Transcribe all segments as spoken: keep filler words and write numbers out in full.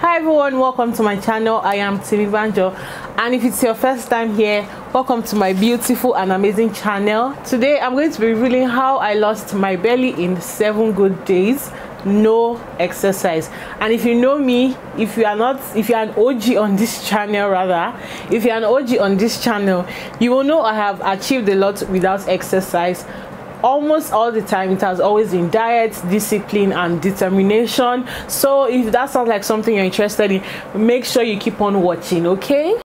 Hi everyone, welcome to my channel. I am Temmy Banjo, and if it's your first time here, welcome to my beautiful and amazing channel. Today I'm going to be revealing how I lost my belly in seven good days, no exercise. And if you know me, if you are not if you're an O G on this channel, rather if you're an O G on this channel, you will know I have achieved a lot without exercise. Almost all the time it has always been diet, discipline and determination. So if that sounds like something you're interested in, make sure you keep on watching, okay?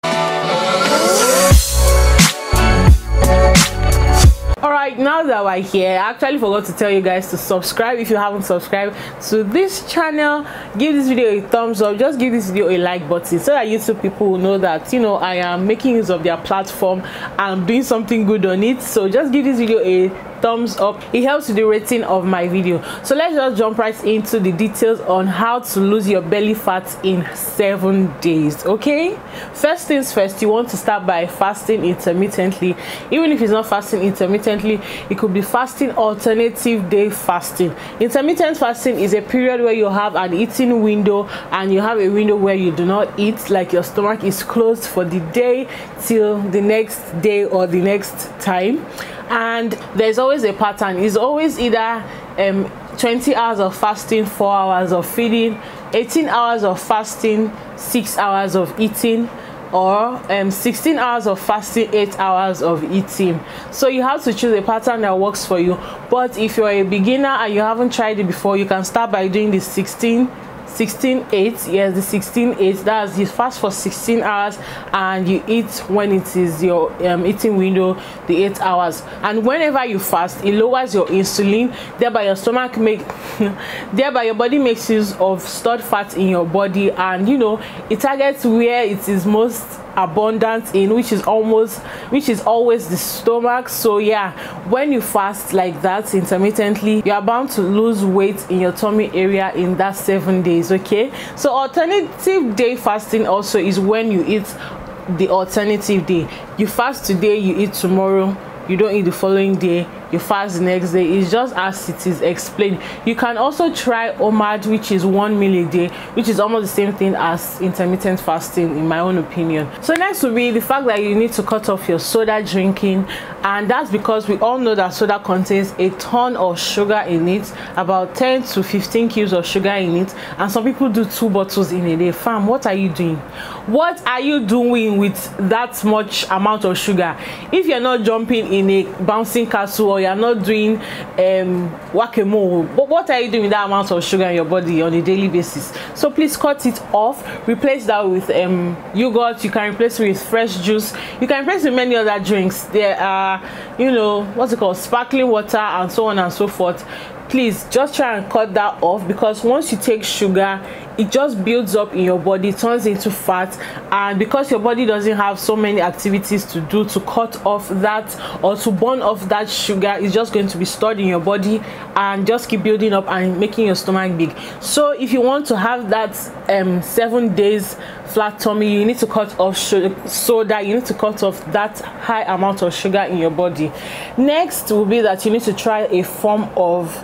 Alright, now that we're here, I actually forgot to tell you guys to subscribe. If you haven't subscribed to this channel, give this video a thumbs up, just give this video a like button so that YouTube people will know that, you know, I am making use of their platform and I'm doing something good on it. So just give this video a thumbs up, it helps with the rating of my video. So let's just jump right into the details on how to lose your belly fat in seven days, okay? First things first, you want to start by fasting intermittently. Even if it's not fasting intermittently, it could be fasting alternative day fasting. Intermittent fasting is a period where you have an eating window and you have a window where you do not eat, like your stomach is closed for the day till the next day or the next time. And there's always a pattern. It's always either um, twenty hours of fasting, four hours of feeding, eighteen hours of fasting, six hours of eating, or um, sixteen hours of fasting, eight hours of eating. So you have to choose a pattern that works for you. But if you're a beginner and you haven't tried it before, you can start by doing the sixteen sixteen eight. Yes, the sixteen eight, that's you fast for sixteen hours and you eat when it is your um, eating window, the eight hours. And whenever you fast, it lowers your insulin, thereby your stomach make thereby your body makes use of stored fat in your body, and you know it targets where it is most abundant in, which is almost which is always the stomach. So yeah, when you fast like that intermittently, you are bound to lose weight in your tummy area in that seven days, okay? So alternative day fasting also is when you eat the alternative day. You fast today, you eat tomorrow, you don't eat the following day, you fast the next day. It's just as it is explained. You can also try O M A D, which is one meal a day, which is almost the same thing as intermittent fasting in my own opinion. So next will be the fact that you need to cut off your soda drinking, and that's because we all know that soda contains a ton of sugar in it, about ten to fifteen cubes of sugar in it, and some people do two bottles in a day. Fam, what are you doing? What are you doing with that much amount of sugar? If you're not jumping in a bouncing castle or you're not doing um guacamole, but what are you doing with that amount of sugar in your body on a daily basis? So please cut it off. Replace that with um yogurt. You can replace it with fresh juice. You can replace it with many other drinks. There are, you know, what's it called, sparkling water and so on and so forth. Please just try and cut that off, because once you take sugar, it just builds up in your body, turns into fat, and because your body doesn't have so many activities to do to cut off that or to burn off that sugar, it's just going to be stored in your body and just keep building up and making your stomach big. So if you want to have that um seven days flat tummy, you need to cut off soda, you need to cut off that high amount of sugar in your body. Next will be that you need to try a form of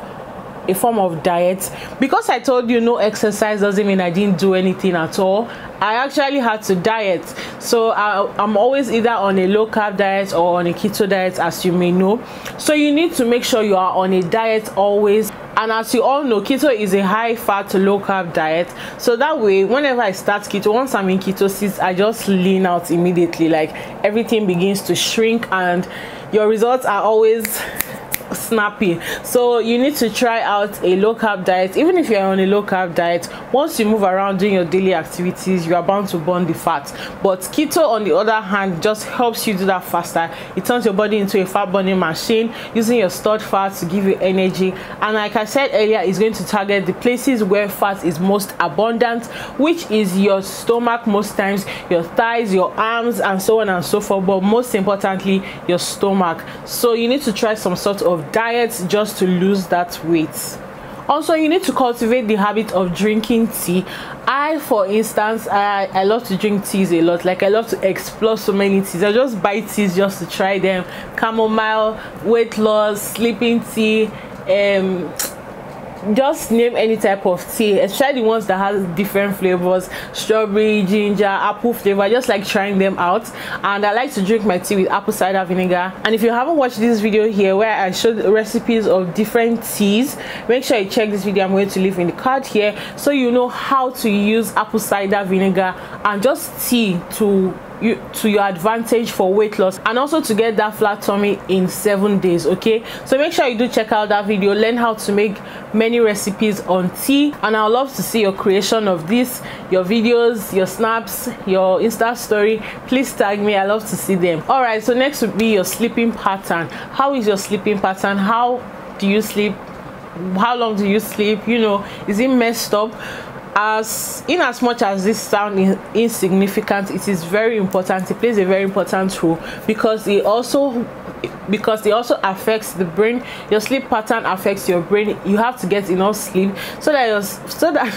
a form of diet. Because I told you no exercise doesn't mean I didn't do anything at all. I actually had to diet. So I, I'm always either on a low carb diet or on a keto diet, as you may know. So you need to make sure you are on a diet always. And as you all know, keto is a high fat low carb diet, so that way whenever I start keto, once I'm in ketosis, I just lean out immediately, like everything begins to shrink and your results are always snappy. So you need to try out a low carb diet. Even if you're on a low carb diet, once you move around doing your daily activities, you are bound to burn the fat. But keto, on the other hand, just helps you do that faster. It turns your body into a fat burning machine, using your stored fat to give you energy. And like I said earlier, it's going to target the places where fat is most abundant, which is your stomach most times, your thighs, your arms, and so on and so forth, but most importantly your stomach. So you need to try some sort of diets just to lose that weight. Also, you need to cultivate the habit of drinking tea. I, for instance, I, I love to drink teas a lot. Like, I love to explore so many teas. I just buy teas just to try them. Chamomile, weight loss, sleeping tea, um just name any type of tea, especially ones that has different flavors, strawberry, ginger, apple flavor. I just like trying them out, and I like to drink my tea with apple cider vinegar. And if you haven't watched this video here where I showed recipes of different teas, make sure you check this video. I'm going to leave in the card here so you know how to use apple cider vinegar and just tea to You, to your advantage for weight loss, and also to get that flat tummy in seven days. Okay, so make sure you do check out that video, learn how to make many recipes on tea, and I'd love to see your creation of this, your videos, your snaps, your Insta story. Please tag me, I love to see them. All right, so next would be your sleeping pattern. How is your sleeping pattern? How do you sleep? How long do you sleep? You know, is it messed up? As in as much as this sound is insignificant, it is very important. It plays a very important role because it also because it also affects the brain. Your sleep pattern affects your brain. You have to get enough sleep so that your so that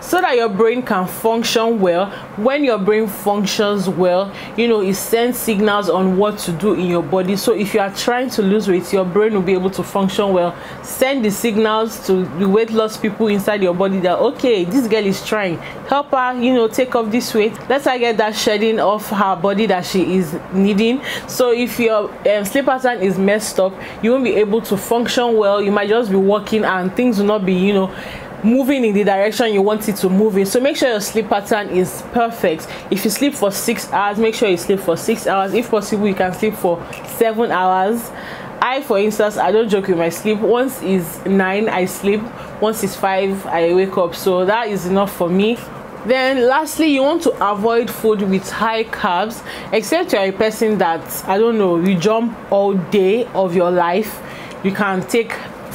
so that your brain can function well. When your brain functions well, you know, it sends signals on what to do in your body. So if you are trying to lose weight, your brain will be able to function well, send the signals to the weight loss people inside your body that okay, this girl is trying, help her, you know, take off this weight, let her get that shedding off her body that she is needing. So if your um, sleep pattern is messed up, you won't be able to function well. You might just be walking and things will not be, you know, moving in the direction you want it to move in. So make sure your sleep pattern is perfect. If you sleep for six hours, make sure you sleep for six hours. If possible, you can sleep for seven hours. I, for instance, I don't joke with my sleep. Once is nine, I sleep. Once is five, I wake up. So that is enough for me. Then lastly, you want to avoid food with high carbs, except you're a person that, I don't know, you jump all day of your life. You can take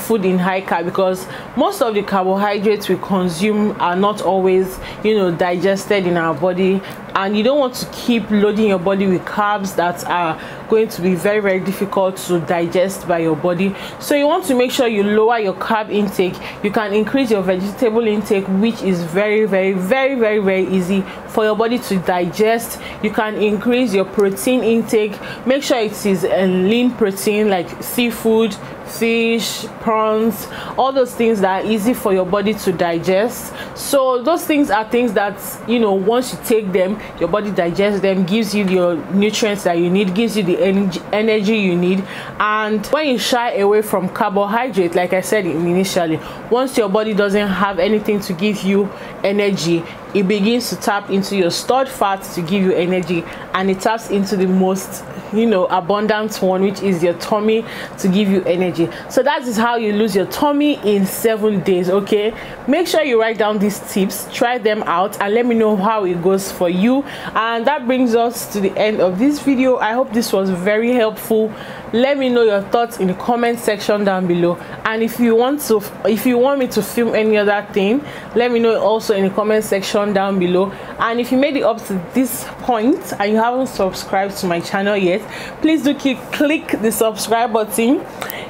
food in high carb because most of the carbohydrates we consume are not always, you know, digested in our body, and you don't want to keep loading your body with carbs that are going to be very very difficult to digest by your body. So you want to make sure you lower your carb intake. You can increase your vegetable intake, which is very very very very very easy for your body to digest. You can increase your protein intake. Make sure it is a lean protein like seafood, fish, prawns, all those things that are easy for your body to digest. So those things are things that, you know, once you take them, your body digests them, gives you your nutrients that you need, gives you the energy energy you need. And when you shy away from carbohydrate, like I said initially, once your body doesn't have anything to give you energy, it begins to tap into your stored fat to give you energy, and it taps into the most, you know, abundant one, which is your tummy, to give you energy. So that is how you lose your tummy in seven days. Okay, make sure you write down these tips, try them out, and let me know how it goes for you. And that brings us to the end of this video. I hope this was very helpful. Let me know your thoughts in the comment section down below, and if you want to if you want me to film any other thing, let me know also in the comment section down below. And if you made it up to this point and you haven't subscribed to my channel yet, please do keep click the subscribe button,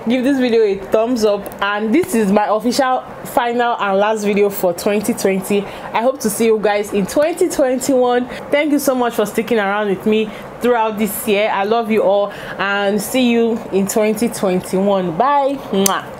give this video a thumbs up. And this is my official final and last video for twenty twenty. I hope to see you guys in twenty twenty-one. Thank you so much for sticking around with me throughout this year. I love you all, and see you in twenty twenty-one. Bye.